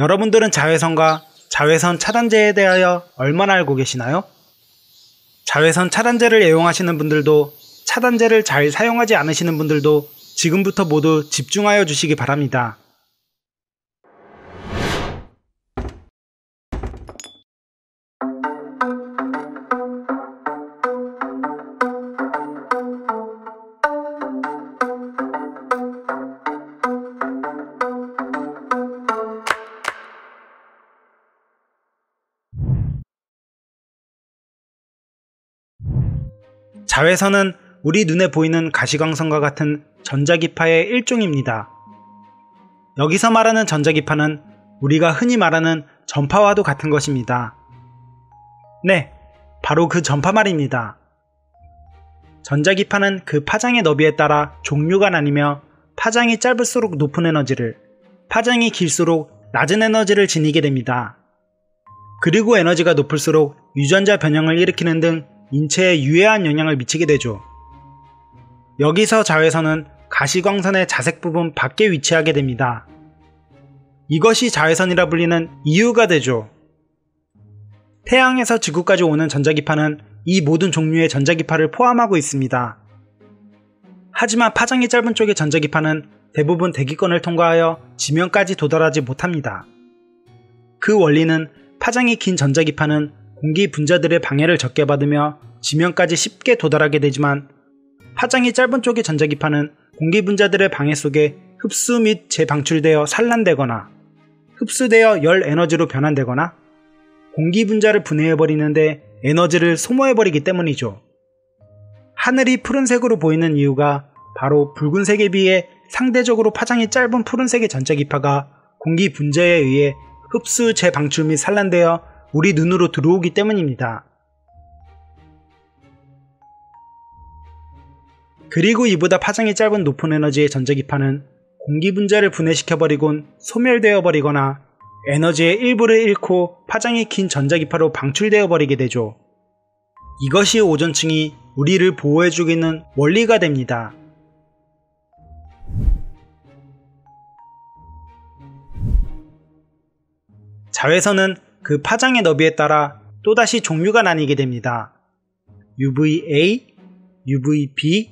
여러분들은 자외선과 자외선 차단제에 대하여 얼마나 알고 계시나요? 자외선 차단제를 애용하시는 분들도 차단제를 잘 사용하지 않으시는 분들도 지금부터 모두 집중하여 주시기 바랍니다. 자외선은 우리 눈에 보이는 가시광선과 같은 전자기파의 일종입니다. 여기서 말하는 전자기파는 우리가 흔히 말하는 전파와도 같은 것입니다. 네, 바로 그 전파 말입니다. 전자기파는 그 파장의 너비에 따라 종류가 나뉘며 파장이 짧을수록 높은 에너지를, 파장이 길수록 낮은 에너지를 지니게 됩니다. 그리고 에너지가 높을수록 유전자 변형을 일으키는 등 인체에 유해한 영향을 미치게 되죠. 여기서 자외선은 가시광선의 자색 부분 밖에 위치하게 됩니다. 이것이 자외선이라 불리는 이유가 되죠. 태양에서 지구까지 오는 전자기파는 이 모든 종류의 전자기파를 포함하고 있습니다. 하지만 파장이 짧은 쪽의 전자기파는 대부분 대기권을 통과하여 지면까지 도달하지 못합니다. 그 원리는 파장이 긴 전자기파는 공기 분자들의 방해를 적게 받으며 지면까지 쉽게 도달하게 되지만 파장이 짧은 쪽의 전자기파는 공기 분자들의 방해 속에 흡수 및 재방출되어 산란되거나 흡수되어 열 에너지로 변환되거나 공기 분자를 분해해버리는데 에너지를 소모해버리기 때문이죠. 하늘이 푸른색으로 보이는 이유가 바로 붉은색에 비해 상대적으로 파장이 짧은 푸른색의 전자기파가 공기 분자에 의해 흡수, 재방출 및 산란되어 우리 눈으로 들어오기 때문입니다. 그리고 이보다 파장이 짧은 높은 에너지의 전자기파는 공기 분자를 분해시켜버리곤 소멸되어 버리거나 에너지의 일부를 잃고 파장이 긴 전자기파로 방출되어 버리게 되죠. 이것이 오존층이 우리를 보호해주고 있는 원리가 됩니다. 자외선은 그 파장의 너비에 따라 또다시 종류가 나뉘게 됩니다. UVA, UVB,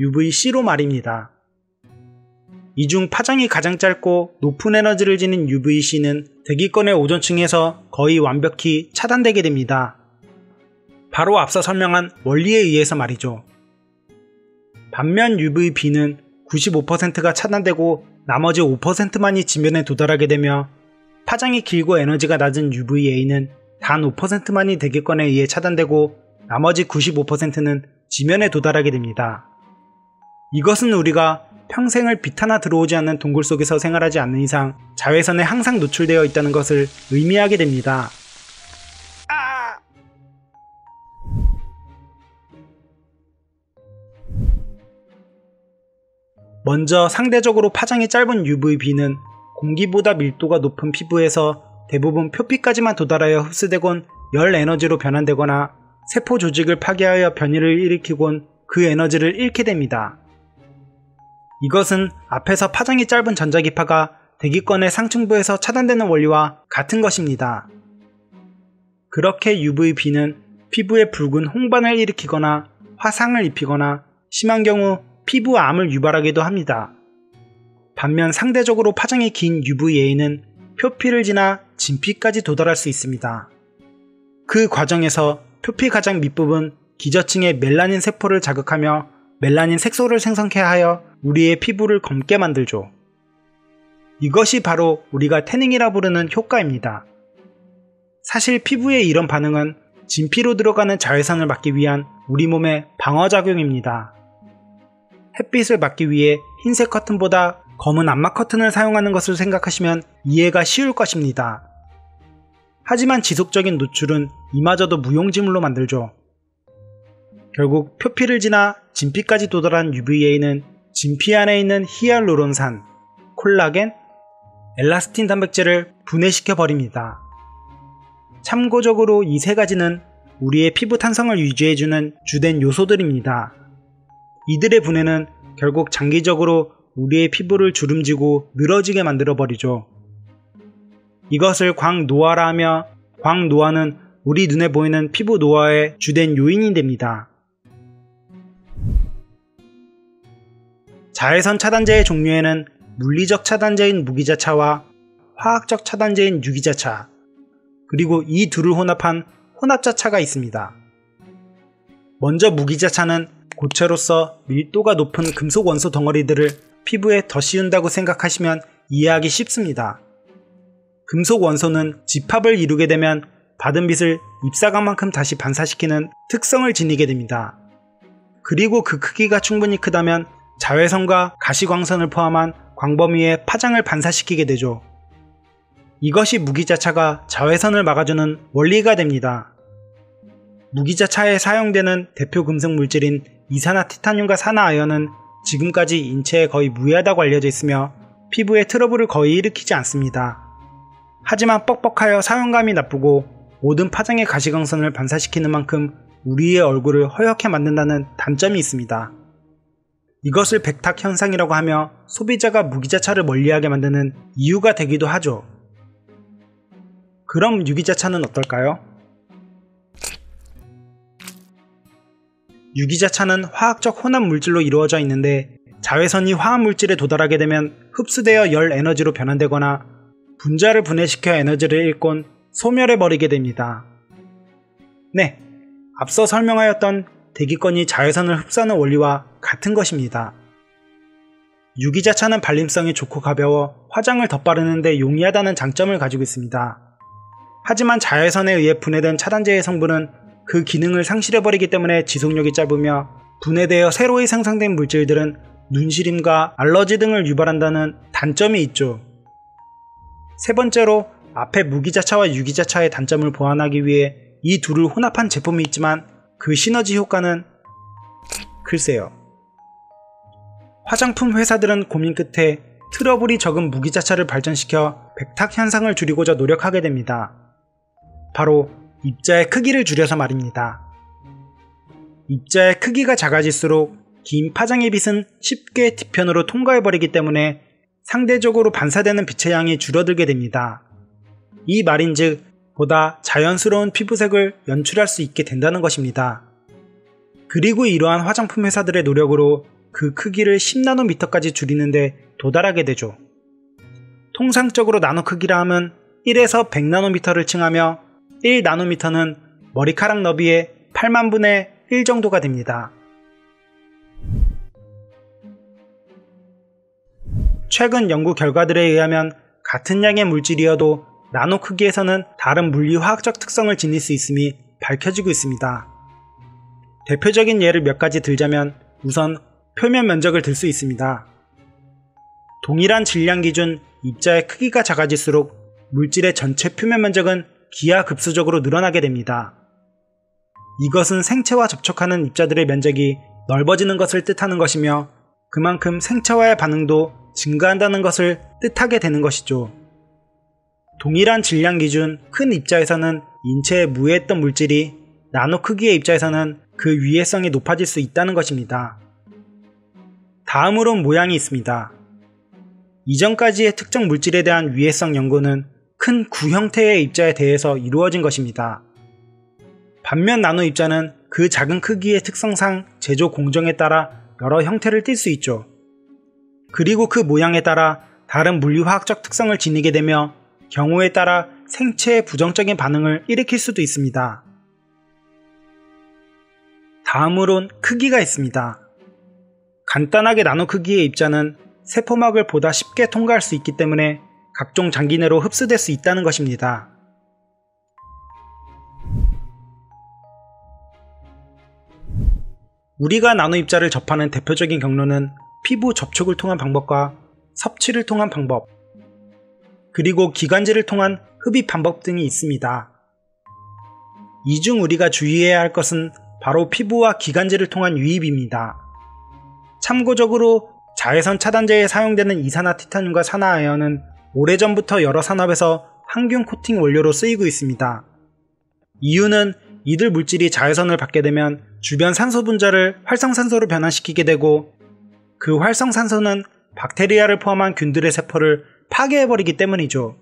UVC로 말입니다. 이 중 파장이 가장 짧고 높은 에너지를 지닌 UVC는 대기권의 오존층에서 거의 완벽히 차단되게 됩니다. 바로 앞서 설명한 원리에 의해서 말이죠. 반면 UVB는 95%가 차단되고 나머지 5%만이 지면에 도달하게 되며 파장이 길고 에너지가 낮은 UVA는 단 5%만이 대기권에 의해 차단되고 나머지 95%는 지면에 도달하게 됩니다. 이것은 우리가 평생을 빛 하나 들어오지 않는 동굴 속에서 생활하지 않는 이상 자외선에 항상 노출되어 있다는 것을 의미하게 됩니다. 먼저 상대적으로 파장이 짧은 UVB는 공기보다 밀도가 높은 피부에서 대부분 표피까지만 도달하여 흡수되곤 열 에너지로 변환되거나 세포 조직을 파괴하여 변이를 일으키곤 그 에너지를 잃게 됩니다. 이것은 앞에서 파장이 짧은 전자기파가 대기권의 상층부에서 차단되는 원리와 같은 것입니다. 그렇게 UVB는 피부에 붉은 홍반을 일으키거나 화상을 입히거나 심한 경우 피부암을 유발하기도 합니다. 반면 상대적으로 파장이 긴 UVA는 표피를 지나 진피까지 도달할 수 있습니다. 그 과정에서 표피 가장 밑부분 기저층의 멜라닌 세포를 자극하며 멜라닌 색소를 생성케 하여 우리의 피부를 검게 만들죠. 이것이 바로 우리가 태닝이라 부르는 효과입니다. 사실 피부의 이런 반응은 진피로 들어가는 자외선을 막기 위한 우리 몸의 방어작용입니다. 햇빛을 막기 위해 흰색 커튼보다 검은 암막 커튼을 사용하는 것을 생각하시면 이해가 쉬울 것입니다. 하지만 지속적인 노출은 이마저도 무용지물로 만들죠. 결국 표피를 지나 진피까지 도달한 UVA는 진피 안에 있는 히알루론산, 콜라겐, 엘라스틴 단백질을 분해시켜 버립니다. 참고적으로 이 세 가지는 우리의 피부 탄성을 유지해주는 주된 요소들입니다. 이들의 분해는 결국 장기적으로 우리의 피부를 주름지고 늘어지게 만들어버리죠. 이것을 광노화라 하며, 광노화는 우리 눈에 보이는 피부 노화의 주된 요인이 됩니다. 자외선 차단제의 종류에는 물리적 차단제인 무기자차와 화학적 차단제인 유기자차, 그리고 이 둘을 혼합한 혼합자차가 있습니다. 먼저 무기자차는 고체로서 밀도가 높은 금속 원소 덩어리들을 피부에 더 씌운다고 생각하시면 이해하기 쉽습니다. 금속 원소는 집합을 이루게 되면 받은 빛을 입사각만큼 다시 반사시키는 특성을 지니게 됩니다. 그리고 그 크기가 충분히 크다면 자외선과 가시광선을 포함한 광범위의 파장을 반사시키게 되죠. 이것이 무기자차가 자외선을 막아주는 원리가 됩니다. 무기자차에 사용되는 대표 금속 물질인 이산화티타늄과 산화아연은 지금까지 인체에 거의 무해하다고 알려져 있으며 피부에 트러블을 거의 일으키지 않습니다. 하지만 뻑뻑하여 사용감이 나쁘고 모든 파장의 가시광선을 반사시키는 만큼 우리의 얼굴을 허옇게 만든다는 단점이 있습니다. 이것을 백탁 현상이라고 하며 소비자가 무기자차를 멀리하게 만드는 이유가 되기도 하죠. 그럼 유기자차는 어떨까요? 유기자차는 화학적 혼합 물질로 이루어져 있는데 자외선이 화합 물질에 도달하게 되면 흡수되어 열 에너지로 변환되거나 분자를 분해시켜 에너지를 잃곤 소멸해버리게 됩니다. 네, 앞서 설명하였던 대기권이 자외선을 흡수하는 원리와 같은 것입니다. 유기자차는 발림성이 좋고 가벼워 화장을 덧바르는데 용이하다는 장점을 가지고 있습니다. 하지만 자외선에 의해 분해된 차단제의 성분은 그 기능을 상실해버리기 때문에 지속력이 짧으며 분해되어 새로이 생성된 물질들은 눈시림과 알러지 등을 유발한다는 단점이 있죠. 세 번째로, 앞에 무기자차와 유기자차의 단점을 보완하기 위해 이 둘을 혼합한 제품이 있지만 그 시너지 효과는 글쎄요. 화장품 회사들은 고민 끝에 트러블이 적은 무기자차를 발전시켜 백탁 현상을 줄이고자 노력하게 됩니다. 바로 입자의 크기를 줄여서 말입니다. 입자의 크기가 작아질수록 긴 파장의 빛은 쉽게 뒤편으로 통과해버리기 때문에 상대적으로 반사되는 빛의 양이 줄어들게 됩니다. 이 말인즉 보다 자연스러운 피부색을 연출할 수 있게 된다는 것입니다. 그리고 이러한 화장품 회사들의 노력으로 그 크기를 10나노미터까지 줄이는데 도달하게 되죠. 통상적으로 나노 크기라 하면 1에서 100나노미터를 칭하며 1나노미터는 머리카락 너비의 8만분의 1 정도가 됩니다. 최근 연구 결과들에 의하면 같은 양의 물질이어도 나노 크기에서는 다른 물리화학적 특성을 지닐 수 있음이 밝혀지고 있습니다. 대표적인 예를 몇 가지 들자면 우선 표면 면적을 들 수 있습니다. 동일한 질량 기준 입자의 크기가 작아질수록 물질의 전체 표면 면적은 기하급수적으로 늘어나게 됩니다. 이것은 생체와 접촉하는 입자들의 면적이 넓어지는 것을 뜻하는 것이며 그만큼 생체와의 반응도 증가한다는 것을 뜻하게 되는 것이죠. 동일한 질량 기준 큰 입자에서는 인체에 무해했던 물질이 나노 크기의 입자에서는 그 위해성이 높아질 수 있다는 것입니다. 다음으로 모양이 있습니다. 이전까지의 특정 물질에 대한 위해성 연구는 큰 구 형태의 입자에 대해서 이루어진 것입니다. 반면 나노 입자는 그 작은 크기의 특성상 제조 공정에 따라 여러 형태를 띌 수 있죠. 그리고 그 모양에 따라 다른 물리화학적 특성을 지니게 되며 경우에 따라 생체의 부정적인 반응을 일으킬 수도 있습니다. 다음으론 크기가 있습니다. 간단하게 나노 크기의 입자는 세포막을 보다 쉽게 통과할 수 있기 때문에 각종 장기 내로 흡수될 수 있다는 것입니다. 우리가 나노 입자를 접하는 대표적인 경로는 피부 접촉을 통한 방법과 섭취를 통한 방법, 그리고 기관지를 통한 흡입 방법 등이 있습니다. 이 중 우리가 주의해야 할 것은 바로 피부와 기관지를 통한 유입입니다. 참고적으로 자외선 차단제에 사용되는 이산화티타늄과 산화아연은 오래전부터 여러 산업에서 항균 코팅 원료로 쓰이고 있습니다. 이유는 이들 물질이 자외선을 받게 되면 주변 산소 분자를 활성산소로 변환시키게 되고 그 활성산소는 박테리아를 포함한 균들의 세포를 파괴해버리기 때문이죠.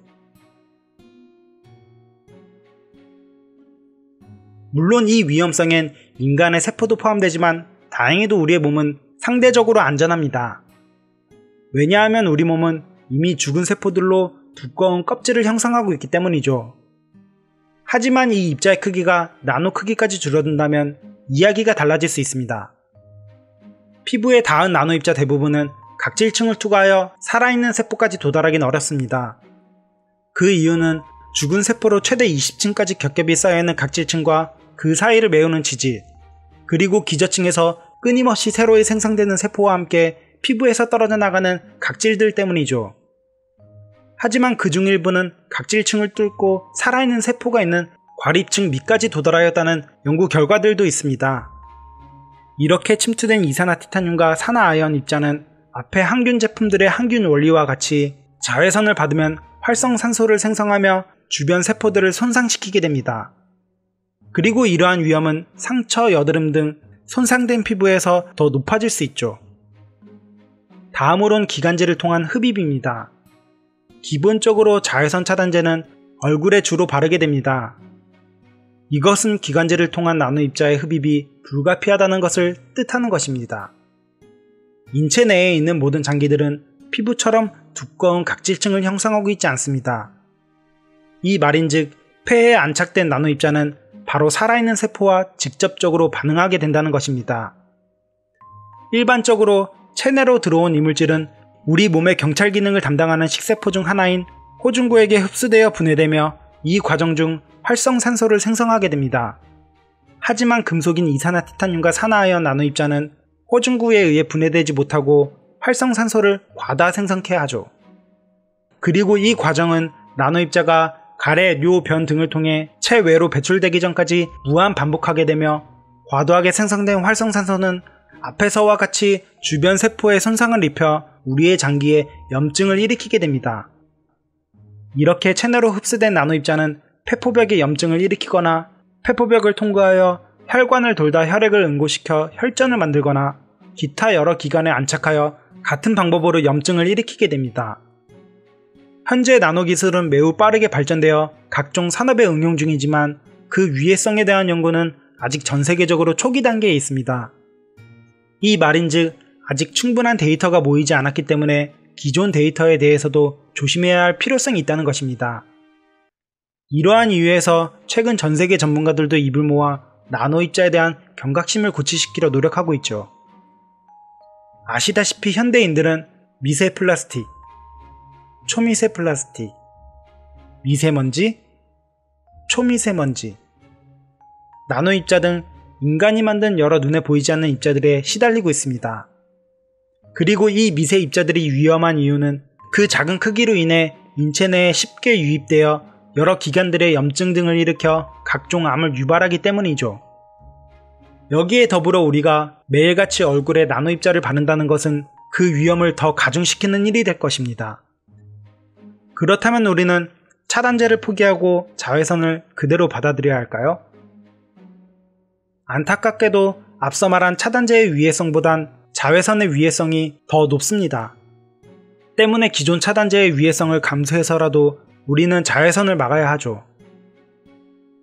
물론 이 위험성엔 인간의 세포도 포함되지만 다행히도 우리의 몸은 상대적으로 안전합니다. 왜냐하면 우리 몸은 이미 죽은 세포들로 두꺼운 껍질을 형성하고 있기 때문이죠. 하지만 이 입자의 크기가 나노 크기까지 줄어든다면 이야기가 달라질 수 있습니다. 피부에 닿은 나노 입자 대부분은 각질층을 투과하여 살아있는 세포까지 도달하긴 어렵습니다. 그 이유는 죽은 세포로 최대 20층까지 겹겹이 쌓여있는 각질층과 그 사이를 메우는 지질, 그리고 기저층에서 끊임없이 새로이 생성되는 세포와 함께 피부에서 떨어져 나가는 각질들 때문이죠. 하지만 그중 일부는 각질층을 뚫고 살아있는 세포가 있는 과립층 밑까지 도달하였다는 연구 결과들도 있습니다. 이렇게 침투된 이산화티타늄과 산화아연 입자는 앞의 항균 제품들의 항균 원리와 같이 자외선을 받으면 활성산소를 생성하며 주변 세포들을 손상시키게 됩니다. 그리고 이러한 위험은 상처, 여드름 등 손상된 피부에서 더 높아질 수 있죠. 다음으론 기관지를 통한 흡입입니다. 기본적으로 자외선 차단제는 얼굴에 주로 바르게 됩니다. 이것은 기관지를 통한 나노 입자의 흡입이 불가피하다는 것을 뜻하는 것입니다. 인체 내에 있는 모든 장기들은 피부처럼 두꺼운 각질층을 형성하고 있지 않습니다. 이 말인즉 폐에 안착된 나노 입자는 바로 살아있는 세포와 직접적으로 반응하게 된다는 것입니다. 일반적으로 체내로 들어온 이물질은 우리 몸의 경찰 기능을 담당하는 식세포 중 하나인 호중구에게 흡수되어 분해되며 이 과정 중 활성산소를 생성하게 됩니다. 하지만 금속인 이산화티타늄과 산화아연 나노입자는 호중구에 의해 분해되지 못하고 활성산소를 과다 생성케 하죠. 그리고 이 과정은 나노입자가 가래, 뇨, 변 등을 통해 체외로 배출되기 전까지 무한 반복하게 되며 과도하게 생성된 활성산소는 앞에서와 같이 주변 세포에 손상을 입혀 우리의 장기에 염증을 일으키게 됩니다. 이렇게 체내로 흡수된 나노입자는 폐포벽에 염증을 일으키거나 폐포벽을 통과하여 혈관을 돌다 혈액을 응고시켜 혈전을 만들거나 기타 여러 기관에 안착하여 같은 방법으로 염증을 일으키게 됩니다. 현재 나노기술은 매우 빠르게 발전되어 각종 산업에 응용 중이지만 그 위해성에 대한 연구는 아직 전세계적으로 초기 단계에 있습니다. 이 말인즉 아직 충분한 데이터가 모이지 않았기 때문에 기존 데이터에 대해서도 조심해야 할 필요성이 있다는 것입니다. 이러한 이유에서 최근 전세계 전문가들도 입을 모아 나노입자에 대한 경각심을 고취시키려 노력하고 있죠. 아시다시피 현대인들은 미세 플라스틱, 초미세 플라스틱, 미세먼지, 초미세먼지, 나노입자 등 인간이 만든 여러 눈에 보이지 않는 입자들에 시달리고 있습니다. 그리고 이 미세 입자들이 위험한 이유는 그 작은 크기로 인해 인체 내에 쉽게 유입되어 여러 기관들의 염증 등을 일으켜 각종 암을 유발하기 때문이죠. 여기에 더불어 우리가 매일같이 얼굴에 나노입자를 바른다는 것은 그 위험을 더 가중시키는 일이 될 것입니다. 그렇다면 우리는 차단제를 포기하고 자외선을 그대로 받아들여야 할까요? 안타깝게도 앞서 말한 차단제의 위해성보단 자외선의 위해성이 더 높습니다. 때문에 기존 차단제의 위해성을 감수해서라도 우리는 자외선을 막아야 하죠.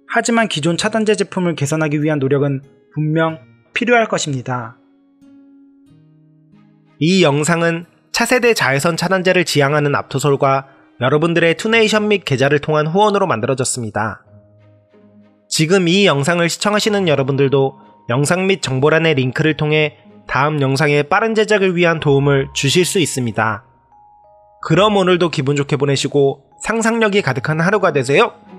하지만 기존 차단제 제품을 개선하기 위한 노력은 분명 필요할 것입니다. 이 영상은 차세대 자외선 차단제를 지향하는 앞토솔과 여러분들의 투네이션 및 계좌를 통한 후원으로 만들어졌습니다. 지금 이 영상을 시청하시는 여러분들도 영상 및 정보란의 링크를 통해 다음 영상의 빠른 제작을 위한 도움을 주실 수 있습니다. 그럼 오늘도 기분 좋게 보내시고 상상력이 가득한 하루가 되세요!